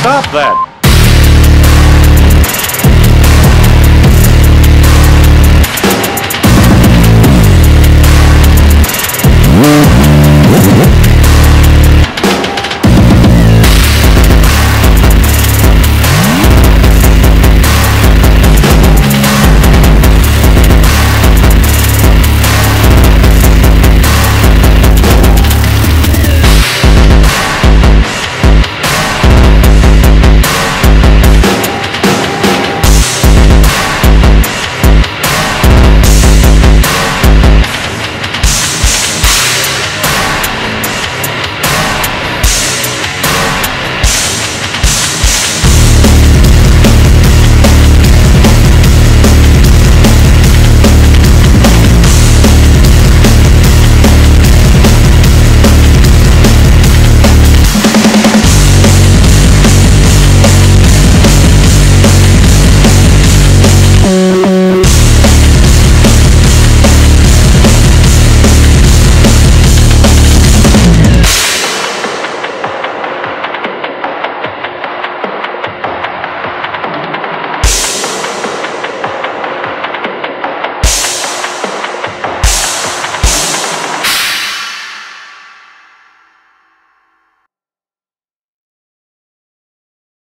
Stop that!